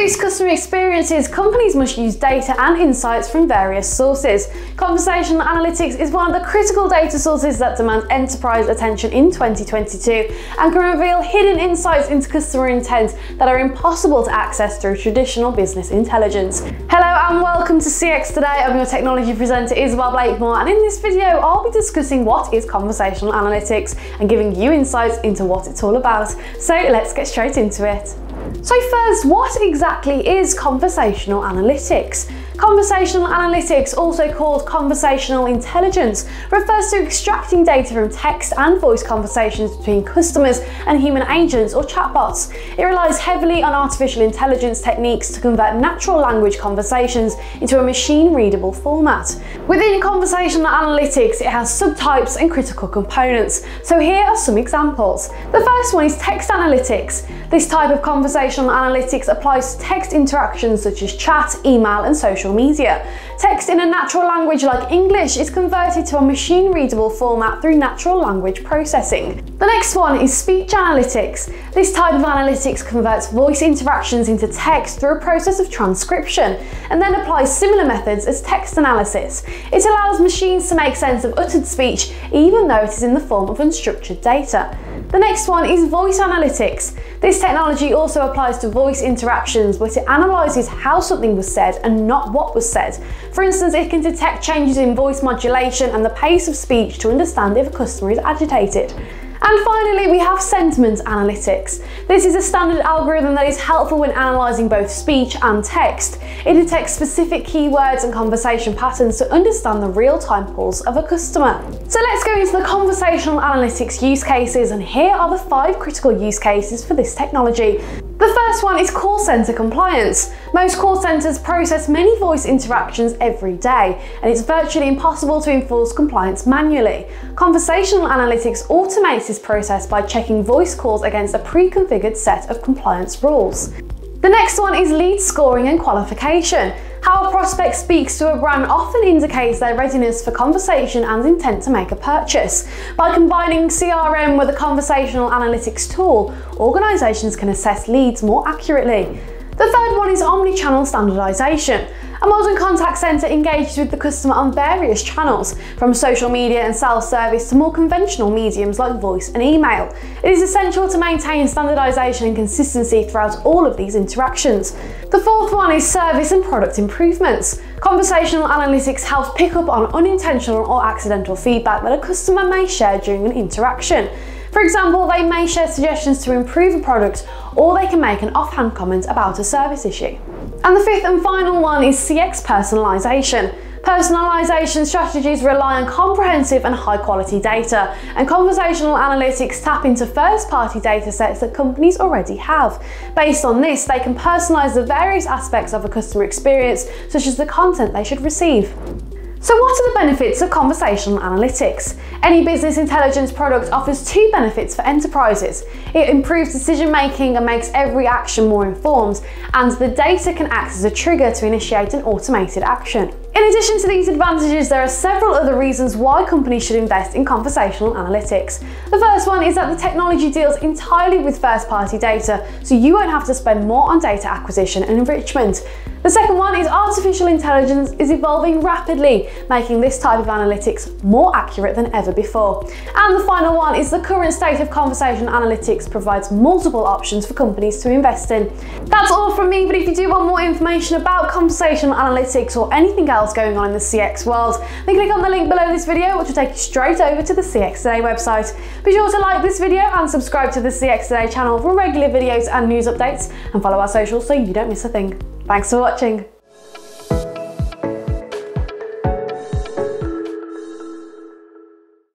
boost customer experiences, companies must use data and insights from various sources. Conversational analytics is one of the critical data sources that demands enterprise attention in 2022 and can reveal hidden insights into customer intent that are impossible to access through traditional business intelligence. Hello and welcome to CX Today. I'm your technology presenter Isabel Blakemore, and in this video I'll be discussing what is conversational analytics and giving you insights into what it's all about. So let's get straight into it. So first, what exactly is conversational analytics? Conversational analytics, also called conversational intelligence, refers to extracting data from text and voice conversations between customers and human agents or chatbots. It relies heavily on artificial intelligence techniques to convert natural language conversations into a machine-readable format. Within conversational analytics, it has subtypes and critical components. So here are some examples. The first one is text analytics. This type of conversational analytics applies to text interactions such as chat, email, and social media. Text in a natural language like English is converted to a machine-readable format through natural language processing. The next one is speech analytics. This type of analytics converts voice interactions into text through a process of transcription and then applies similar methods as text analysis. It allows machines to make sense of uttered speech even though it is in the form of unstructured data. The next one is voice analytics. This technology also applies to voice interactions, but it analyses how something was said and not what was said. For instance, it can detect changes in voice modulation and the pace of speech to understand if a customer is agitated. And finally, we have sentiment analytics. This is a standard algorithm that is helpful when analysing both speech and text. It detects specific keywords and conversation patterns to understand the real-time pulse of a customer. So let's go into the conversational analytics use cases, and here are the 5 critical use cases for this technology. The first one is call centre compliance. Most call centres process many voice interactions every day, and it's virtually impossible to enforce compliance manually. Conversational analytics automates this process by checking voice calls against a pre-configured set of compliance rules. The next one is lead scoring and qualification. How a prospect speaks to a brand often indicates their readiness for conversation and intent to make a purchase. By combining CRM with a conversational analytics tool, organisations can assess leads more accurately. The third one is omnichannel standardisation. A modern contact centre engages with the customer on various channels, from social media and self-service to more conventional mediums like voice and email. It is essential to maintain standardisation and consistency throughout all of these interactions. The fourth one is service and product improvements. Conversational analytics helps pick up on unintentional or accidental feedback that a customer may share during an interaction. For example, they may share suggestions to improve a product, or they can make an offhand comment about a service issue. And the fifth and final one is CX personalisation. Personalisation strategies rely on comprehensive and high-quality data, and conversational analytics tap into first-party data sets that companies already have. Based on this, they can personalise the various aspects of a customer experience, such as the content they should receive. So what are the benefits of conversational analytics? Any business intelligence product offers 2 benefits for enterprises. It improves decision making and makes every action more informed, and the data can act as a trigger to initiate an automated action. In addition to these advantages, there are several other reasons why companies should invest in conversational analytics. The first one is that the technology deals entirely with first-party data, so you won't have to spend more on data acquisition and enrichment. The second one is artificial intelligence is evolving rapidly, making this type of analytics more accurate than ever before. And the final one is the current state of conversational analytics provides multiple options for companies to invest in. That's all from me, but if you do want more information about conversational analytics or anything else going on in the CX world, then click on the link below this video, which will take you straight over to the CX Today website. Be sure to like this video and subscribe to the CX Today channel for regular videos and news updates, and follow our socials so you don't miss a thing. Thanks for watching.